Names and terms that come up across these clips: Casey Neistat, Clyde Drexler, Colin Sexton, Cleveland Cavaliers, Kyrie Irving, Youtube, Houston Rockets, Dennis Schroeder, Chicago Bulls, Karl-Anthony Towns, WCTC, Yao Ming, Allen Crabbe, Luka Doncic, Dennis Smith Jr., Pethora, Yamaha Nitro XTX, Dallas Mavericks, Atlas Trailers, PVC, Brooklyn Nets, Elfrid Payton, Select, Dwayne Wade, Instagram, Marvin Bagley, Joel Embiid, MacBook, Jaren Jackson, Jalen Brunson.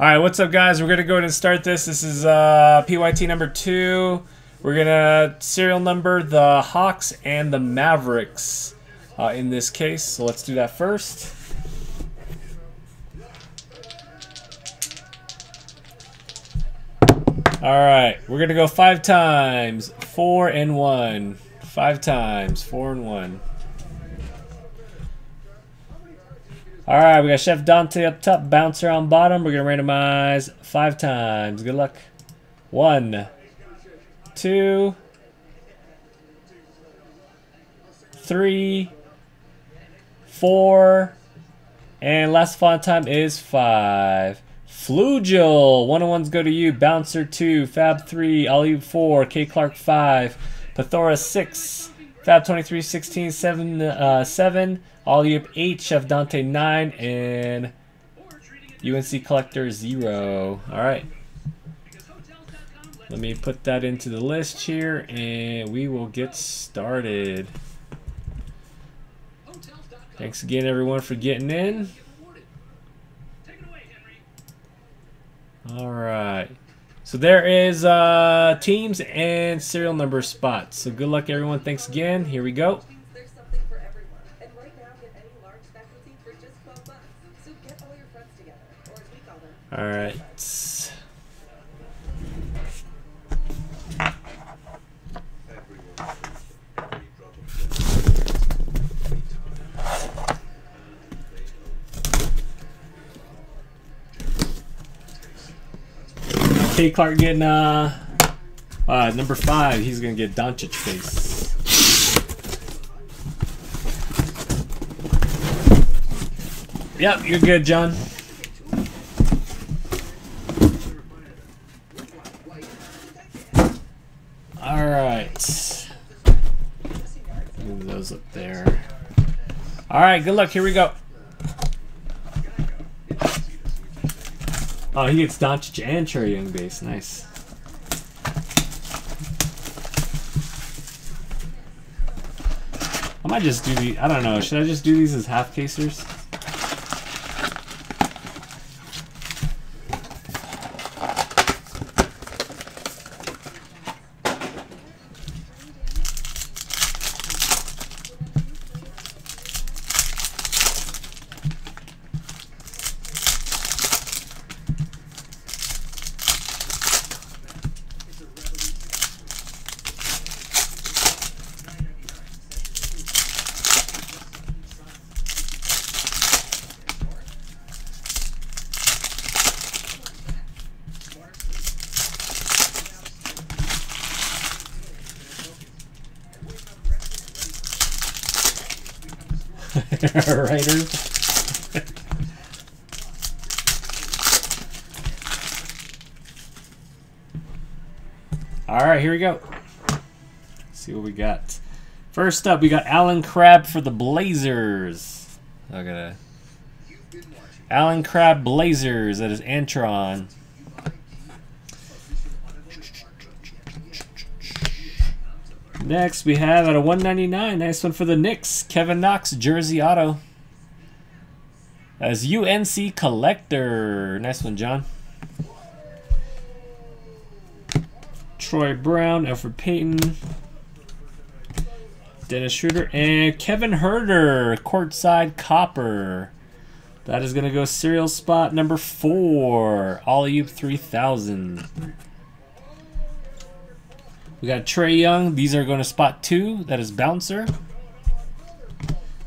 All right, what's up, guys? We're going to go ahead and start this. This is PYT number 2. We're going to serial number the Hawks and the Mavericks in this case. So let's do that first. All right, we're going to go 5 times, 4 and 1. 5 times, 4 and 1. All right, we got Chef Dante up top, Bouncer on bottom. We're going to randomize 5 times. Good luck. 1, 2, 3, 4, and last font time is 5. Flugel, 1-on-1s go to you. Bouncer 2, Fab 3, Alley 4, K Clark 5, Pathora 6. Fab 23, 16, 7, Alley-oop 8, Chef Dante 9, and UNC Collector 0. All right. Let me put that into the list here, and we will get started. Thanks again, everyone, for getting in. All right. So there is teams and serial number spots. So good luck, everyone. Thanks again. Here we go. There's something for everyone. And right now, get any large specialty for just $12. So get all your friends together, or as we call them. All right. K Clark getting number 5. He's gonna get Doncic face. Yep, you're good, John. All right. Move those up there. All right, good luck. Here we go. Oh, he gets Doncic and Trae Young base. Nice. I might just do the. I don't know. Should I just do these as half casers? Writers. All right, here we go. Let's see what we got. First up, we got Allen Crabbe for the Blazers. Okay. Allen Crabbe Blazers. That is Antron. Next, we have at a 199, nice one for the Knicks, Kevin Knox, Jersey Auto. As UNC Collector. Nice one, John. Troy Brown, Alfred Payton, Dennis Schroeder, and Kevin Herter, Courtside Copper. That is going to go serial spot number 4, Alley-oop 3000. We got Trae Young. These are going to spot 2. That is Bouncer.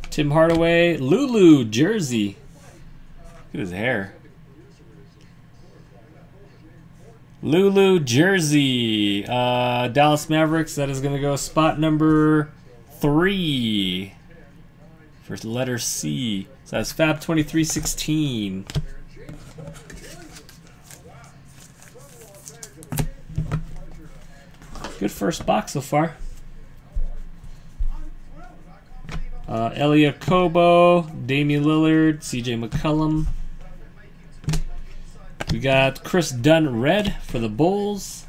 Tim Hardaway. Lulu, Jersey. Look at his hair. Lulu, Jersey. Dallas Mavericks. That is going to go spot number 3. First letter C. So that's Fab 2316. Good first box so far. Elia Kobo, Damian Lillard, CJ McCollum. We got Chris Dunn Red for the Bulls.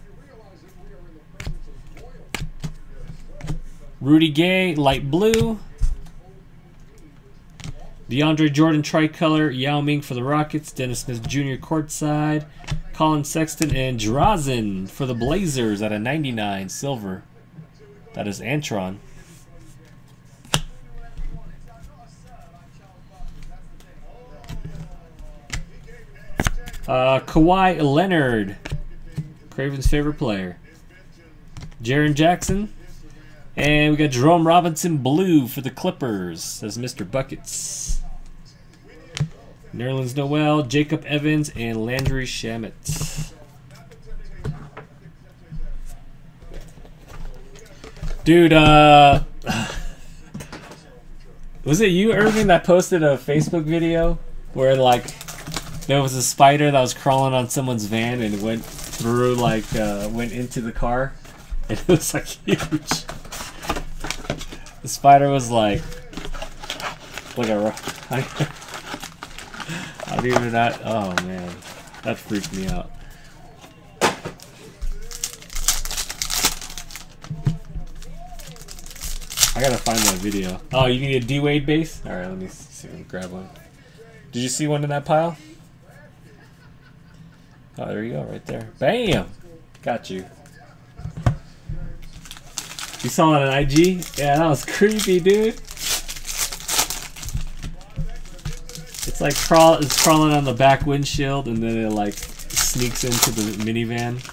Rudy Gay, light blue. DeAndre Jordan tricolor, Yao Ming for the Rockets, Dennis Smith Jr. courtside, Colin Sexton, and Drazen for the Blazers at a 99 silver. That is Antron. Kawhi Leonard, Craven's favorite player. Jaren Jackson. And we got Jerome Robinson blue for the Clippers. That's Mr. Buckets. Nerlens Noel, Jacob Evans, and Landry Shamet. Dude, was it you, Irving, that posted a Facebook video where, like, there was a spider that was crawling on someone's van and went through, like, went into the car? And it was, like, huge. The spider was like a rock. I don't even know. Oh man, that freaked me out. I gotta find that video. Oh, you need a D Wade base? All right, let me see. Let me grab one. Did you see one in that pile? Oh, there you go, right there. Bam, got you. You saw it on IG? Yeah, that was creepy, dude. It's like it's crawling on the back windshield, and then it like sneaks into the minivan.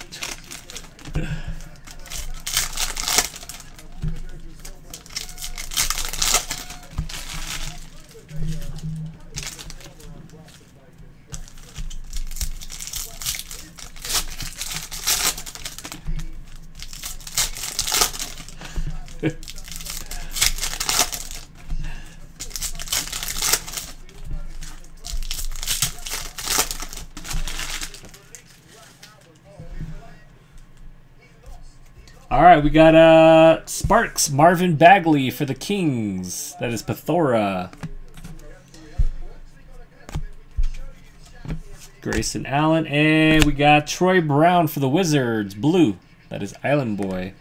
Alright, we got Sparks, Marvin Bagley for the Kings. That is Pethora. Grayson Allen. And we got Troy Brown for the Wizards. Blue. That is Island Boy.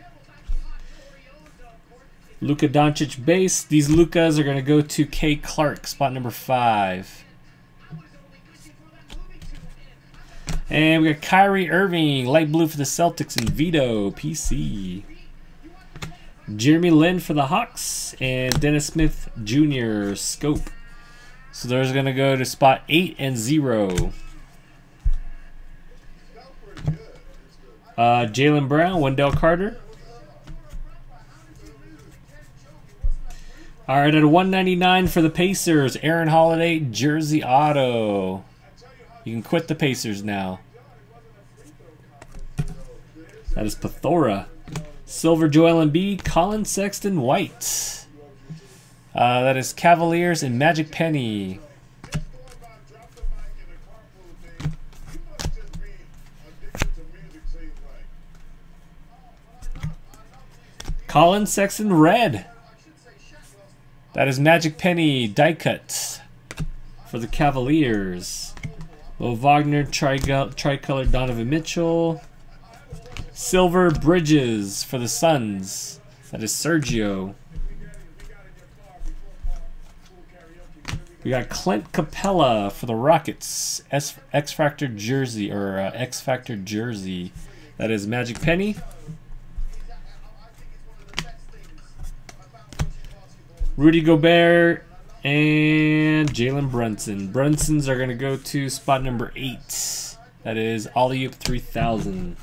Luka Doncic base. These Lukas are going to go to K. Clark, spot number 5. And we got Kyrie Irving, light blue for the Celtics, and Vito, PC. Jeremy Lin for the Hawks, and Dennis Smith Jr., scope. So those are going to go to spot 8 and 0. Jaylen Brown, Wendell Carter. All right, at a 199 for the Pacers, Aaron Holiday, jersey auto. You can quit the Pacers now. That is Pethora. Silver Joel Embiid, Colin Sexton white. That is Cavaliers and Magic Penny. Colin Sexton red. That is Magic Penny die cut for the Cavaliers. Will Wagner, tricolor Donovan Mitchell. Silver Bridges for the Suns. That is Sergio. We got Clint Capella for the Rockets. X-Factor jersey, or X-Factor jersey. That is Magic Penny. Rudy Gobert. And Jalen Brunson. Brunsons are going to go to spot number 8. That is Alley-oop 3000.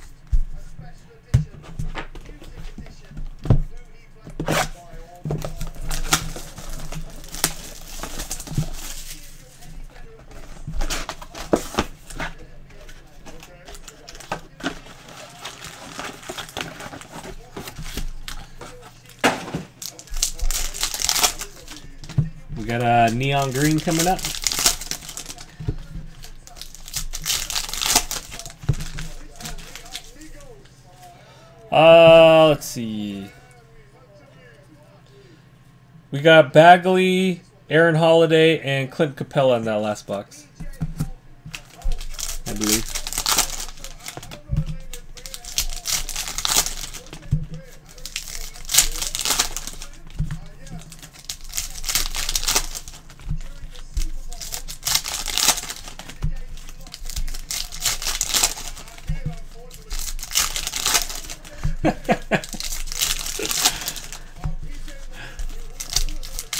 Got a neon green coming up. Let's see. We got Bagley, Aaron Holiday, and Clint Capella in that last box, I believe.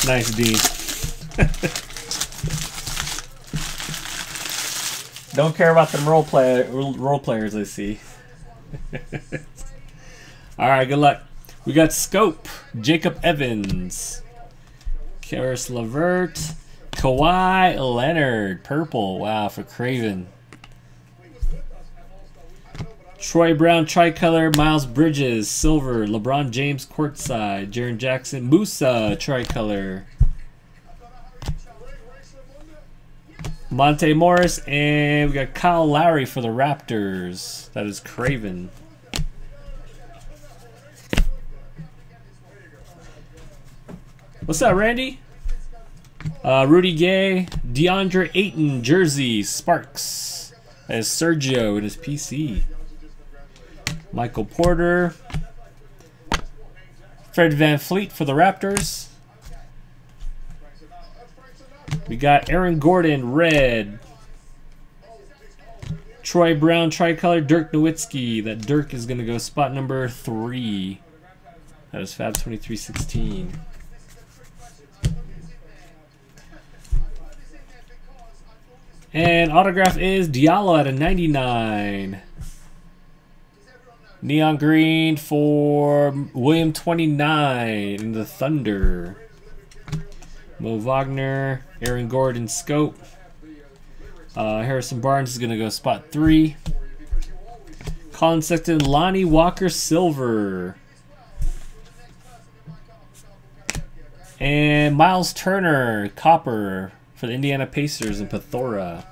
Nice, Dean. Don't care about them role players I see. All right, good luck. We got Scope, Jacob Evans, Karis LeVert, Kawhi Leonard, purple. Wow, for Craven. Troy Brown, tricolor, Miles Bridges, silver, LeBron James, quartzside, Jaren Jackson, Musa, tricolor, Monte Morris, and we got Kyle Lowry for the Raptors. That is Craven. What's up, Randy? Rudy Gay, DeAndre Ayton, jersey, Sparks. That is Sergio in his PC. Michael Porter, Fred VanVleet for the Raptors. We got Aaron Gordon, red. Troy Brown, tricolor, Dirk Nowitzki. That Dirk is going to go spot number 3. That is Fab 2316. And autograph is Diallo at a 99. Neon green for William 29 in the Thunder. Mo Wagner, Aaron Gordon, Scope. Harrison Barnes is going to go spot 3. Colin Sexton, Lonnie Walker, silver. And Miles Turner, copper for the Indiana Pacers in Pathora.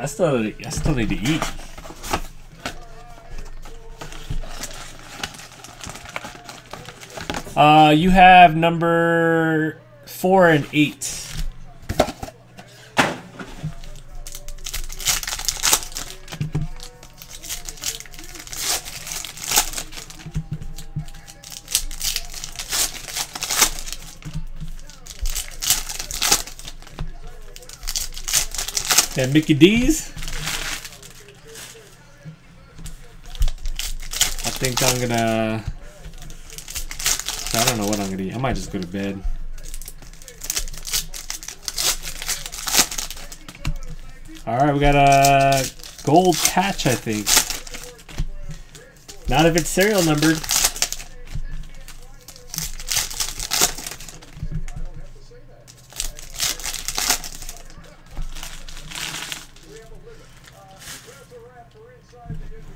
I still need to eat. You have number 4 and 8. And Mickey D's. I think I'm gonna... I don't know what I'm gonna eat. I might just go to bed. Alright, we got a gold patch, I think. Not if it's serial numbered.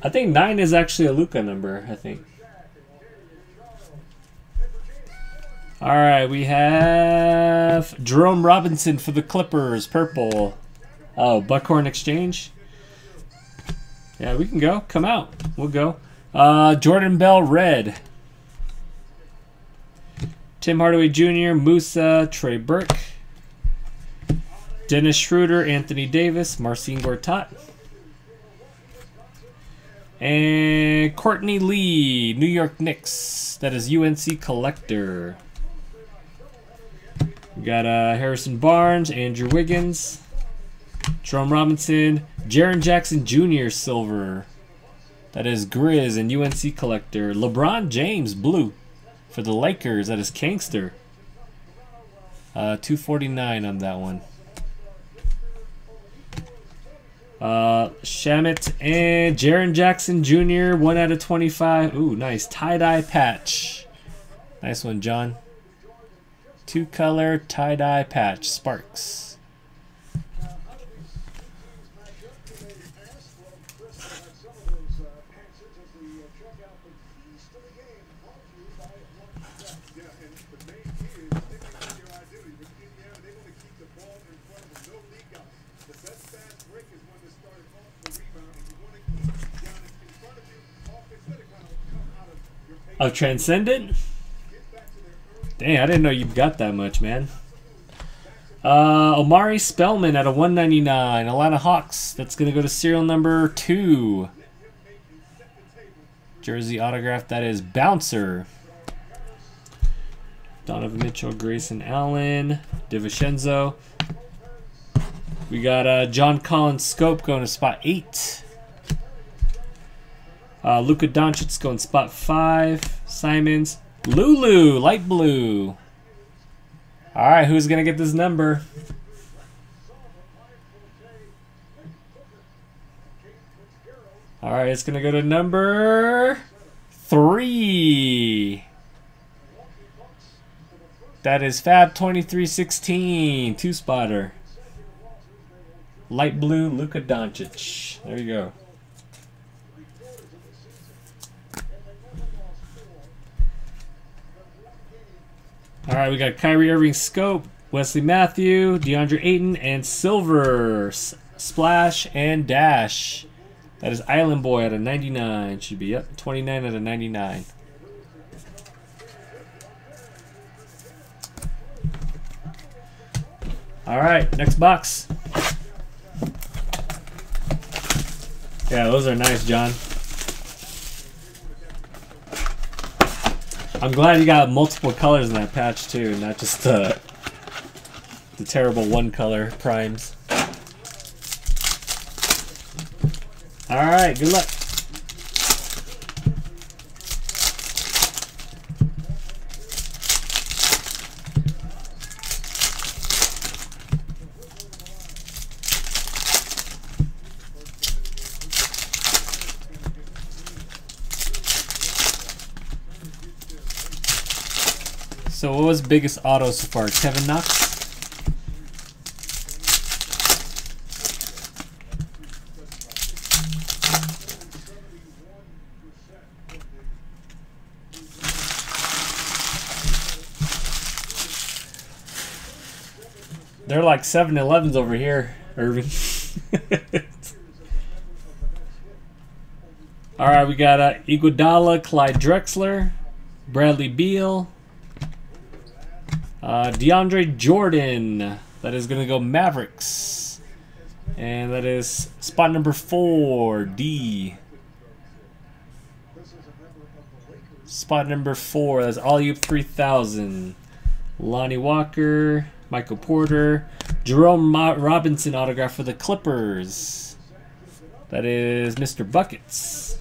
I think 9 is actually a Luka number, I think. Alright, we have Jerome Robinson for the Clippers, purple. Oh, Buckhorn Exchange? Yeah, we can go. Come out. We'll go. Jordan Bell, red. Tim Hardaway Jr., Musa, Trey Burke. Dennis Schroeder, Anthony Davis, Marcin Gortat. And Courtney Lee, New York Knicks. That is UNC Collector. We got Harrison Barnes, Andrew Wiggins, Jerome Robinson, Jaren Jackson Jr. silver. That is Grizz and UNC Collector. LeBron James blue for the Lakers. That is Kangster. 249 on that one. Shamit and Jaren Jackson Jr. 1 out of 25. Ooh, nice tie-dye patch. Nice one, John. 2-color tie-dye patch. Sparks. Oh, Transcendent? Dang, I didn't know you got that much, man. Omari Spellman at a 199. Atlanta Hawks. That's going to go to serial number 2. Jersey autograph. That is Bouncer. Donovan Mitchell, Grayson Allen, DiVincenzo. We got John Collins Scope going to spot 8. Luka Doncic going spot 5. Simons. Lulu, light blue. All right, who's going to get this number? All right, it's going to go to number 3. That is Fab 2316, 2-spotter. Light blue, Luka Doncic. There you go. All right, we got Kyrie Irving Scope, Wesley Matthew, DeAndre Ayton, and Silver, Splash, and Dash. That is Island Boy out of 99. Should be up 29 out of 99. All right, next box. Yeah, those are nice, John. I'm glad you got multiple colors in that patch too, not just the terrible one-color primes. All right, good luck. So what was biggest auto so far? Kevin Knox? They're like 7-Elevens over here, Irving. All right, we got Iguodala, Clyde Drexler, Bradley Beal, DeAndre Jordan. That is going to go Mavericks. And that is spot number 4, D. Spot number 4, that's Alley-oop 3000. Lonnie Walker, Michael Porter, Jerome Robinson autograph for the Clippers. That is Mr. Buckets.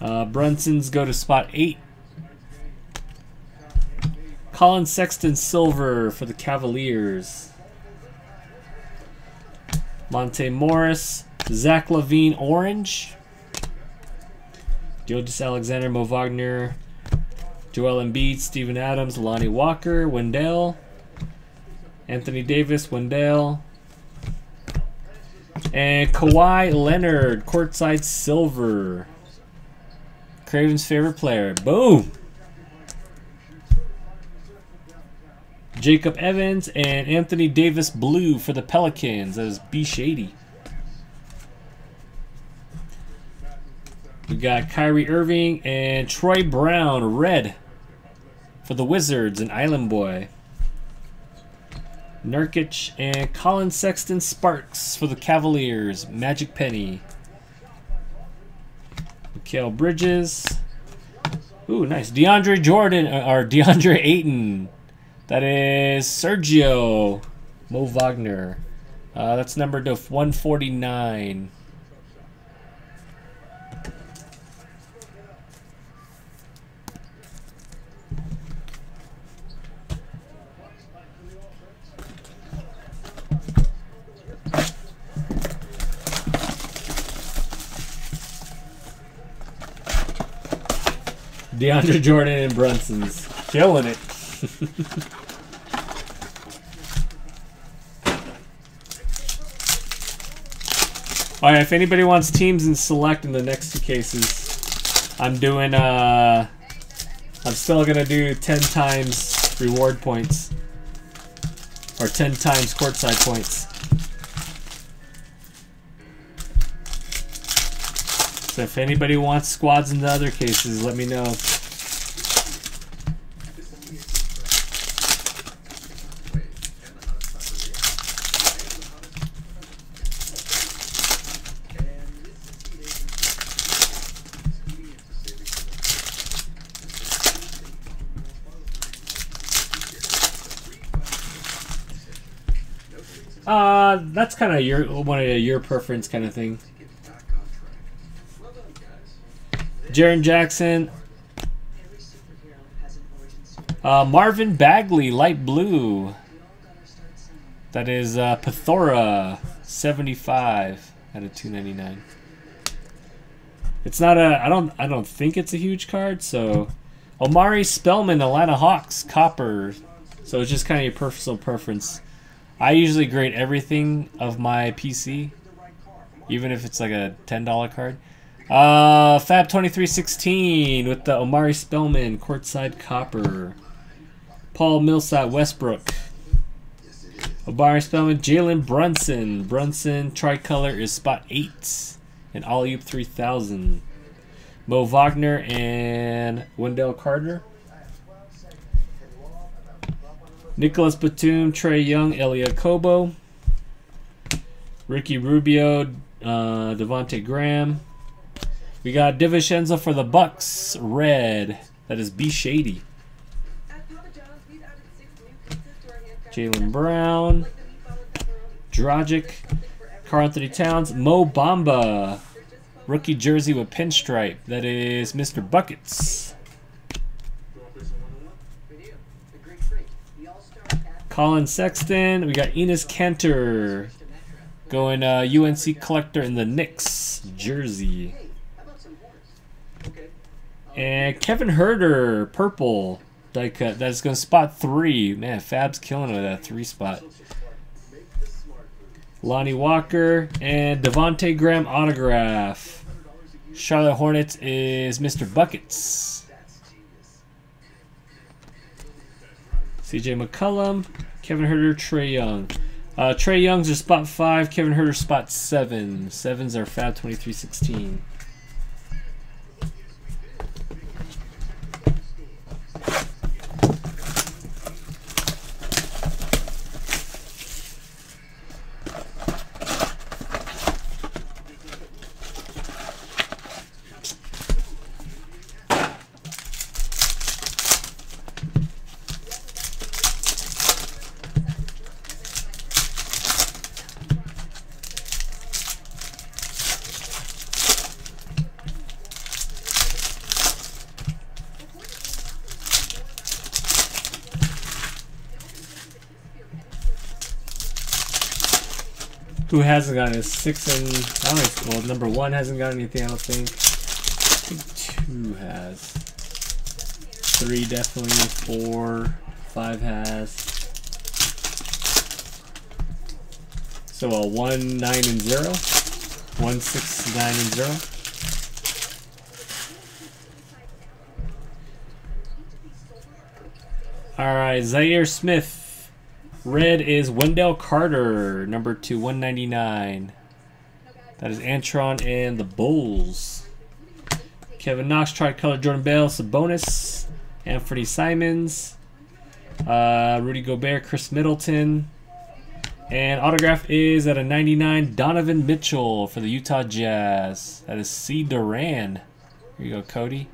Brunson's go to spot 8. Colin Sexton Silver for the Cavaliers. Monte Morris, Zach LaVine Orange. Gilgeous Alexander, Mo Wagner, Joel Embiid, Steven Adams, Lonnie Walker, Wendell, Anthony Davis, Wendell, and Kawhi Leonard, courtside silver. Craven's favorite player. Boom! Jacob Evans and Anthony Davis blue for the Pelicans. That is B. Shady. We got Kyrie Irving and Troy Brown red for the Wizards and Island Boy. Nurkic and Colin Sexton Sparks for the Cavaliers. Magic Penny. Mikal Bridges. Ooh, nice. DeAndre Jordan or DeAndre Ayton. That is Sergio Mo Wagner. That's numbered to 149. DeAndre Jordan and Brunson's killing it. All right, if anybody wants teams in Select in the next 2 cases, I'm doing I'm still gonna do 10 times reward points or 10 times courtside points. So if anybody wants squads in the other cases, let me know. That's kind of your one of your preference kind of thing. Jaren Jackson. Marvin Bagley, light blue. That is Pethora, 75 out of 299. It's not a. I don't think it's a huge card. So, Omari Spellman, Atlanta Hawks, copper. So it's just kind of your personal preference. I usually grade everything of my PC, even if it's like a $10 card. Fab 2316 with the Omari Spellman courtside copper. Paul Millsap, Westbrook. Omari Spellman, Jalen Brunson. Brunson tricolor is spot 8. And Ollie 3000. Mo Wagner and Wendell Carter. Nicholas Batum, Trey Young, Elia Kobo. Ricky Rubio, Devontae Graham. We got DiVincenzo for the Bucks, red. That is B Shady. Jaylen Brown. Dragic. Karl-Anthony Towns, Mo Bamba. Rookie jersey with pinstripe. That is Mr. Buckets. Colin Sexton. We got Enes Kanter going UNC collector in the Knicks jersey. And Kevin Huerter, purple die cut. That's going to spot 3. Man, Fab's killing it with that 3 spot. Lonnie Walker and Devontae Graham autograph. Charlotte Hornets is Mr. Buckets. CJ McCollum, Kevin Huerter, Trey Young. Trey Young's are spot 5, Kevin Huerter spot 7. 7s are Fab 2316. Who hasn't gotten a 6 and I don't know, well, number 1 hasn't got anything, I don't think. I think 2 has. 3 definitely, 4, 5 has. So a 1, 9, and 0. 1, 6, 9, and 0. Alright, Zaire Smith. Red is Wendell Carter, number 2, 199. That is Antron and the Bulls. Kevin Knox, tricolor, Jordan Bell, Sabonis, Anthony Simons, Rudy Gobert, Chris Middleton. And autograph is at a 99, Donovan Mitchell for the Utah Jazz. That is C. Duran. Here you go, Cody.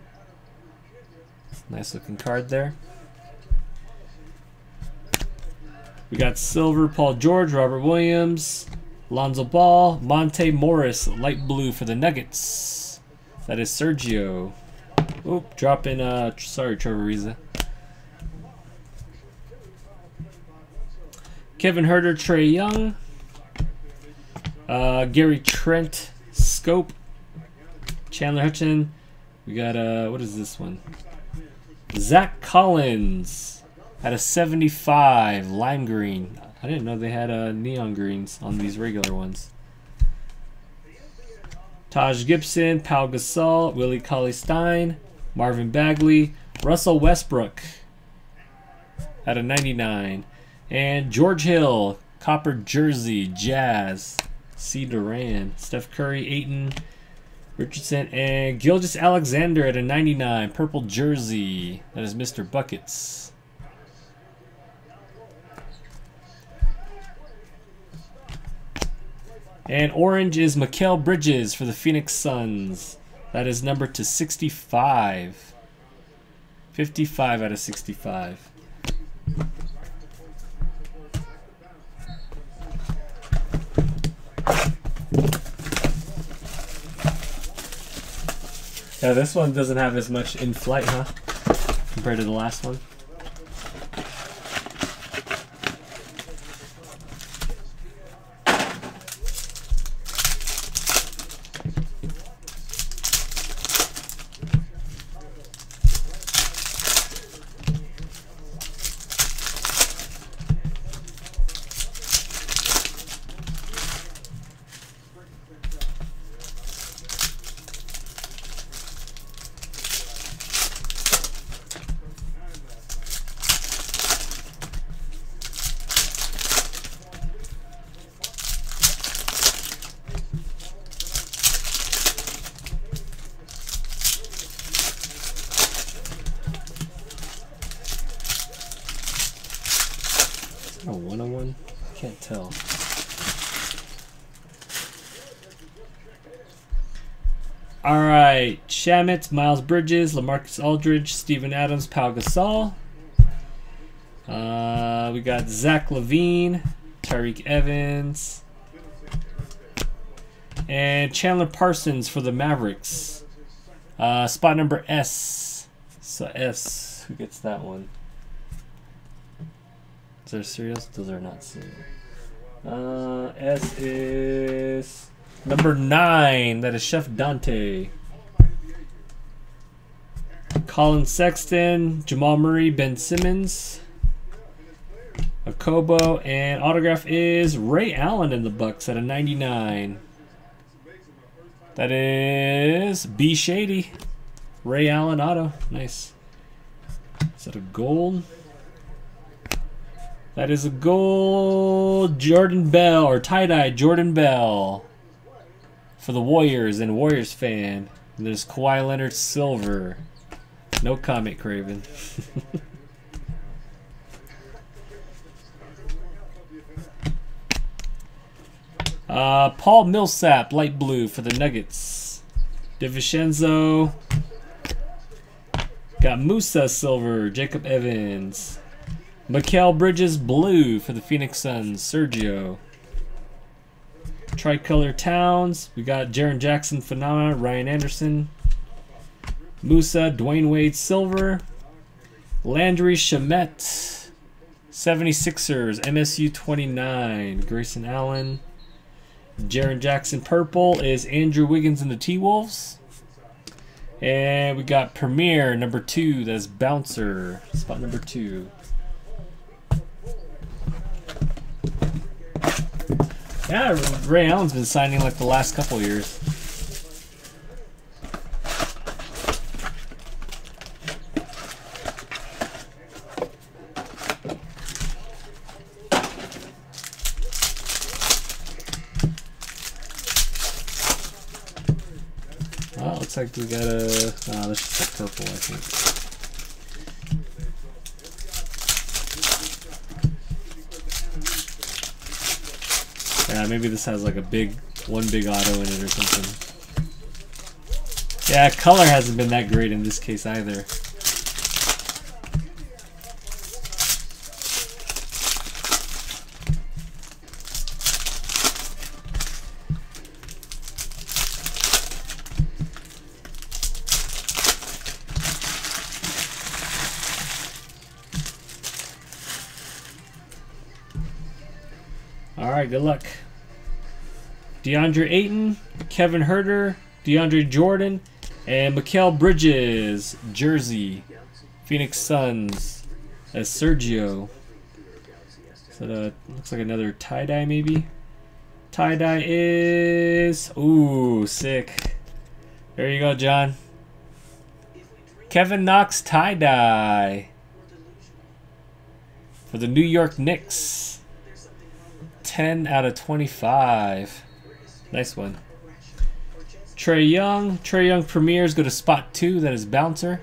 Nice looking card there. We got silver, Paul George, Robert Williams, Lonzo Ball, Monte Morris, light blue for the Nuggets. That is Sergio. Oh, drop in, sorry, Trevor Ariza. Kevin Huerter, Trey Young. Gary Trent, Scope. Chandler Hutchins. We got, what is this one? Zach Collins. Had a 75 lime green. I didn't know they had neon greens on these regular ones. Taj Gibson, Pau Gasol, Willie Cauley-Stein, Marvin Bagley, Russell Westbrook at a 99, and George Hill, copper jersey, Jazz, C. Duran, Steph Curry, Ayton, Richardson, and Gilgeous Alexander at a 99, purple jersey. That is Mr. Buckets. And orange is Mikal Bridges for the Phoenix Suns. That is number to 65. 55 out of 65. Yeah, this one doesn't have as much in flight, huh? Compared to the last one. Shamet, Miles Bridges, LaMarcus Aldridge, Steven Adams, Pau Gasol. We got Zach LaVine, Tyreke Evans, and Chandler Parsons for the Mavericks. Spot number S. So S, who gets that one? Is there serials? Those are not serials. S is number 9. That is Chef Dante. Colin Sexton, Jamal Murray, Ben Simmons, Okobo, and autograph is Ray Allen in the Bucks at a 99. That is B Shady. Ray Allen auto. Nice. Is that a gold? That is a gold Jordan Bell, or tie-dye Jordan Bell for the Warriors and Warriors fan. And there's Kawhi Leonard silver. No comment, Craven. Paul Millsap, light blue for the Nuggets. DiVincenzo. Got Musa, silver. Jacob Evans. Mikal Bridges, blue for the Phoenix Suns. Sergio. Tricolor Towns. We got Jaren Jackson, Phenomena. Ryan Anderson. Musa, Dwayne Wade, silver. Landry Shamet, 76ers, MSU 29. Grayson Allen. Jaren Jackson, purple, is Andrew Wiggins and the T-Wolves. And we got Premier, number 2, that's Bouncer, spot number 2. Yeah, Ray Allen's been signing like the last couple years. Looks like we got a, oh, this is just purple, I think. Yeah, maybe this has like a big, one big auto in it or something. Yeah, color hasn't been that great in this case either. Good luck. DeAndre Ayton, Kevin Huerter, DeAndre Jordan, and Mikal Bridges, jersey, Phoenix Suns, as Sergio. So that looks like another tie-dye maybe. Tie-dye is, ooh, sick. There you go, John. Kevin Knox tie-dye for the New York Knicks. 10/25. Nice one. Trae Young. Trae Young premieres. Go to spot 2. That is Bouncer.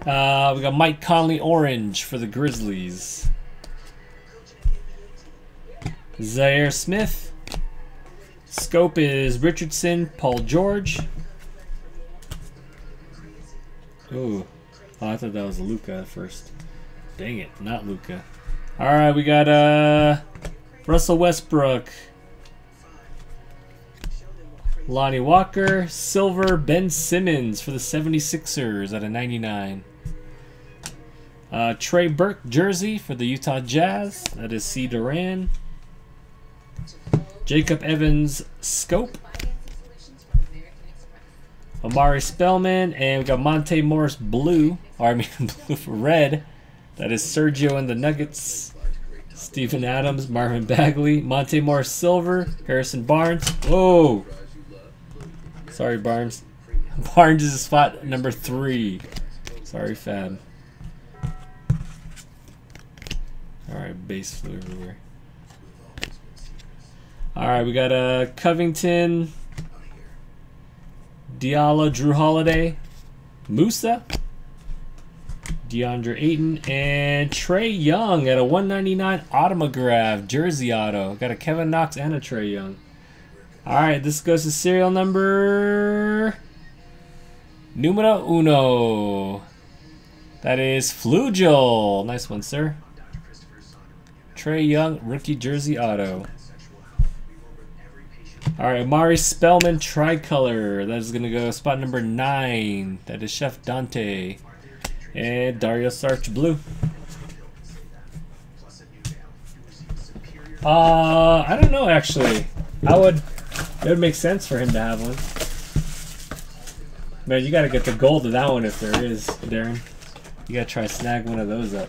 We got Mike Conley orange for the Grizzlies. Zaire Smith. Scope is Richardson. Paul George. Ooh. Oh, I thought that was Luka at first. Dang it, not Luka. All right, we got Russell Westbrook, Lonnie Walker, Silver, Ben Simmons for the 76ers at a 99. Trey Burke jersey for the Utah Jazz. That is C. Duran. Jacob Evans scope. Omari Spellman, and we got Monte Morris blue, or I mean blue for red. That is Sergio and the Nuggets. Stephen Adams, Marvin Bagley, Monte Morris silver, Harrison Barnes. Whoa! Sorry, Barnes. Barnes is spot number 3. Sorry, Fab. Alright, base flew everywhere. Alright, we got Covington, Diallo, Drew Holiday, Musa, DeAndre Ayton, and Trae Young at a 199 autograph jersey auto. Got a Kevin Knox and a Trae Young. Alright, this goes to serial number numero uno. That is Flugel. Nice one, sir. Trae Young rookie jersey auto. Alright, Amari Spellman tricolor. That is going to go spot number 9. That is Chef Dante. And Dario Saric blue. I don't know actually. It would make sense for him to have one. Man, you gotta get the gold of that one if there is, Darren. You gotta try to snag one of those up.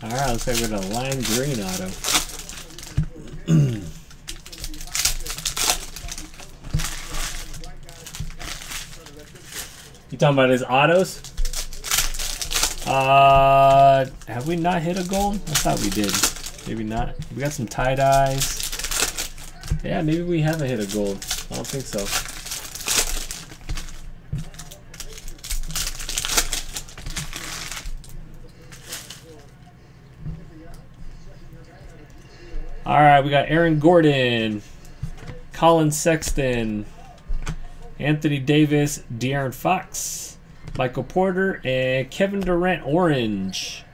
Alright, let's say with a lime green auto. You talking about his autos? Have we not hit a gold? I thought we did. Maybe not. We got some tie dyes. Yeah, maybe we haven't hit a gold. I don't think so. Alright, we got Aaron Gordon, Colin Sexton, Anthony Davis, De'Aaron Fox, Michael Porter, and Kevin Durant orange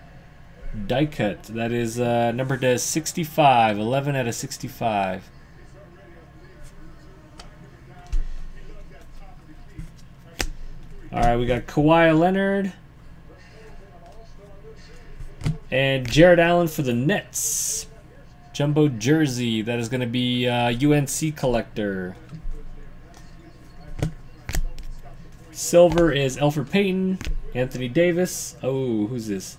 die cut. That is numbered to 65, 11 out of 65. Alright, we got Kawhi Leonard and Jared Allen for the Nets. Jumbo jersey, that is going to be UNC collector. Silver is Elfrid Payton, Anthony Davis. Oh, who's this?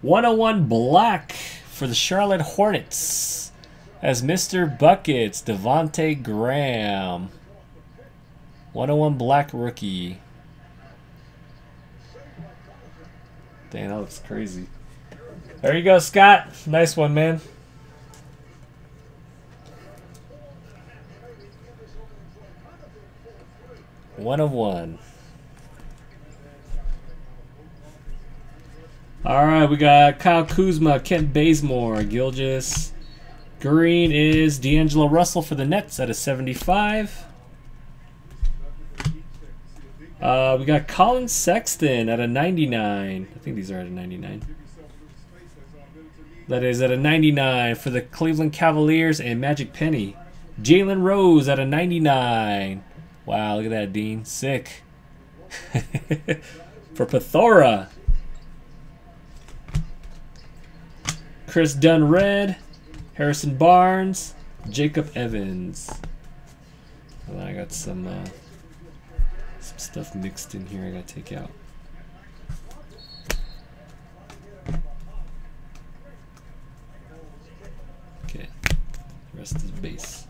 101 black for the Charlotte Hornets as Mr. Buckets, Devontae Graham. 101 black rookie. Damn, that looks crazy. There you go, Scott. Nice one, man. One of one. Alright, we got Kyle Kuzma, Kent Bazemore, Gilgeous. Green is D'Angelo Russell for the Nets at a 75. We got Colin Sexton at a 99. I think these are at a 99. That is at a 99 for the Cleveland Cavaliers and Magic Penny. Jalen Rose at a 99. Wow, look at that, Dean. Sick. For Plethora. Chris Dunn red. Harrison Barnes. Jacob Evans. And I got some stuff mixed in here I gotta take out. Okay. The rest is base.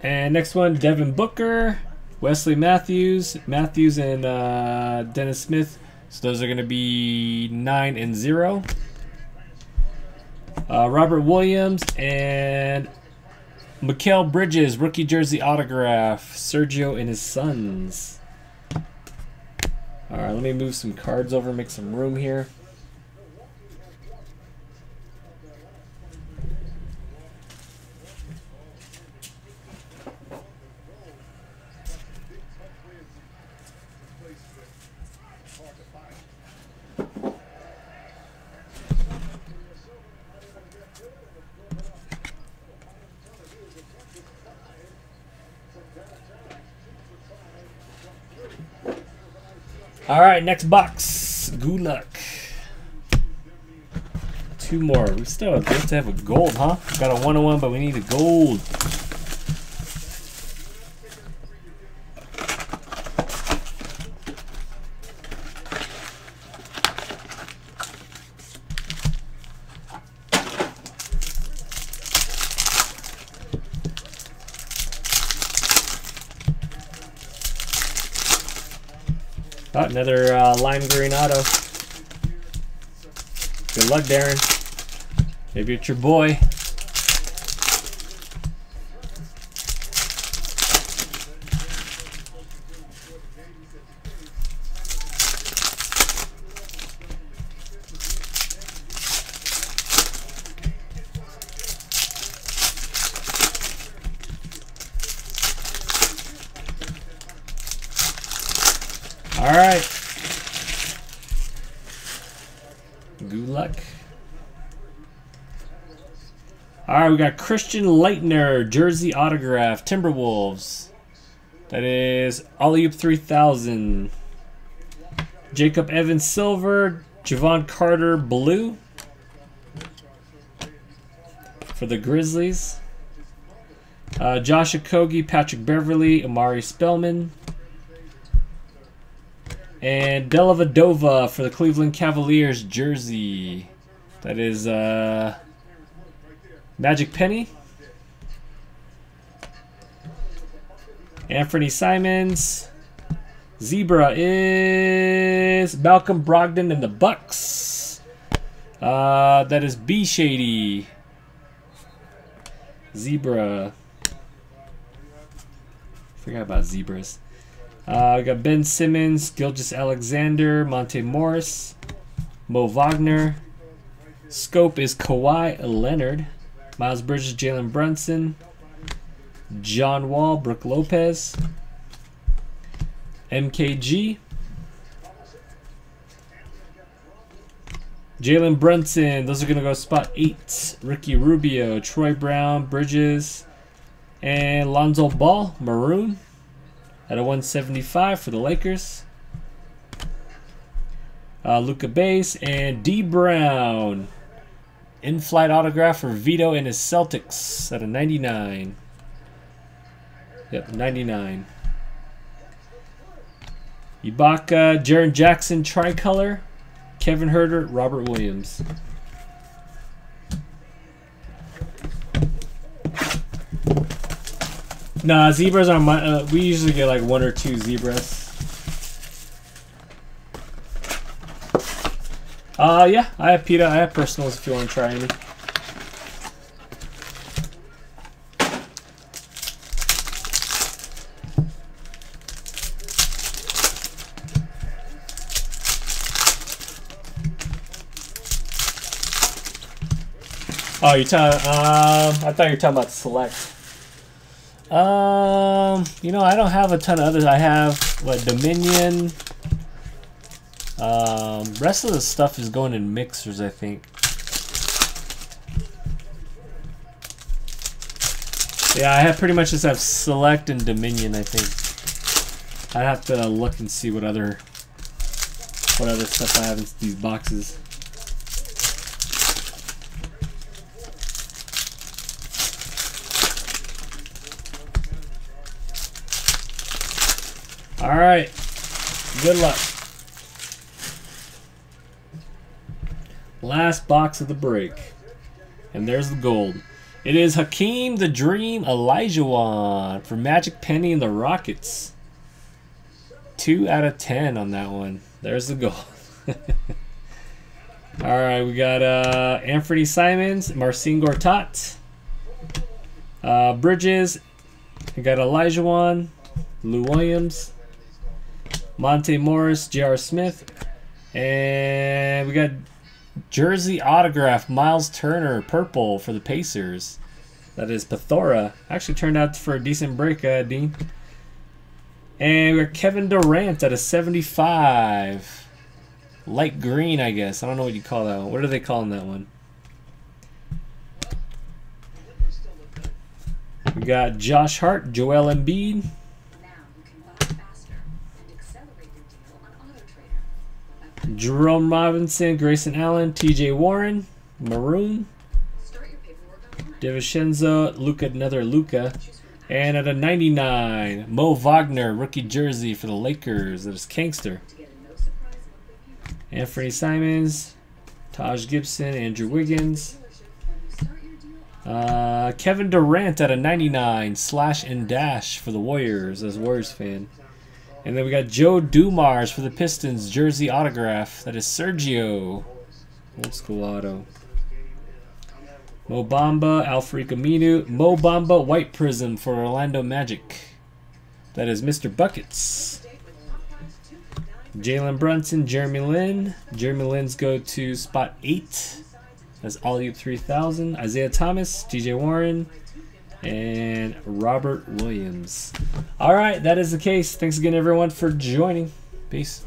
And next one, Devin Booker, Wesley Matthews, and Dennis Smith. So those are going to be 9 and 0. Robert Williams and Mikal Bridges, rookie jersey autograph. Sergio and his sons. All Alright, let me move some cards over, make some room here. All right, next box. Good luck. Two more. We still have to have a gold, huh? We got a 101, but we need a gold. Oh, another lime green auto. Good luck, Darren. Maybe it's your boy. All right. Good luck. All right, we got Christian Laettner, jersey autograph, Timberwolves. That is Alley-oop 3000. Jacob Evans, silver. Javon Carter, blue. For the Grizzlies. Josh Okogie, Patrick Beverly, Amari Spellman. And Dellavedova for the Cleveland Cavaliers jersey. That is Magic Penny. Anthony Simons. Zebra is Malcolm Brogdon and the Bucks. That is B Shady. Zebra. Forgot about zebras. We got Ben Simmons, Gilgeous Alexander, Monte Morris, Mo Wagner. Scope is Kawhi Leonard, Miles Bridges, Jalen Brunson, John Wall, Brooke Lopez, MKG. Jalen Brunson, those are going to go spot 8. Ricky Rubio, Troy Brown, Bridges, and Lonzo Ball, maroon. At a 175 for the Lakers. Luka Bass and D Brown. In-flight autograph for Vito and his Celtics at a 99. Yep, 99. Ibaka, Jaren Jackson, tricolor. Kevin Herter, Robert Williams. Nah, zebras are my. We usually get like 1 or 2 zebras. Yeah, I have PETA. I have personals if you want to try any. Oh, you're talking. I thought you were talking about Select. You know, I don't have a ton of others. I have what Dominion. Rest of the stuff is going in mixers, I think. Yeah, I have pretty much just have Select and Dominion, I think. I'd have to look and see what other stuff I have in these boxes. All right, good luck. Last box of the break. And there's the gold. It is Hakeem the Dream Olajuwon for Magic Penny and the Rockets. 2 out of 10 on that one. There's the gold. All right, we got Anthony Simons, Marcin Gortat, Bridges. We got Olajuwon, Lou Williams. Monte Morris, J.R. Smith. And we got jersey autograph, Miles Turner, purple for the Pacers. That is Pethora. Actually turned out for a decent break, Dean. And we got Kevin Durant at a 75. Light green, I guess. I don't know what you call that one. What are they calling that one? We got Josh Hart, Joel Embiid. Jerome Robinson, Grayson Allen, TJ Warren, Maroon, DiVincenzo, Luca, another Luca. And at a 99, Mo Wagner, rookie jersey for the Lakers. That is Kangster. Anthony Simons, Taj Gibson, Andrew Wiggins. Kevin Durant at a 99, slash and dash for the Warriors, as a Warriors fan. And then we got Joe Dumars for the Pistons, jersey autograph. That is Sergio. Old school auto. Mo Bamba, Alfred Aminu. Mo Bamba, White Prism for Orlando Magic. That is Mr. Buckets. Jalen Brunson, Jeremy Lin. Jeremy Lin's go to spot 8. That's Alley-oop 3000. Isaiah Thomas, TJ Warren, and Robert Williams. All right, that is the case. Thanks again, everyone, for joining. Peace.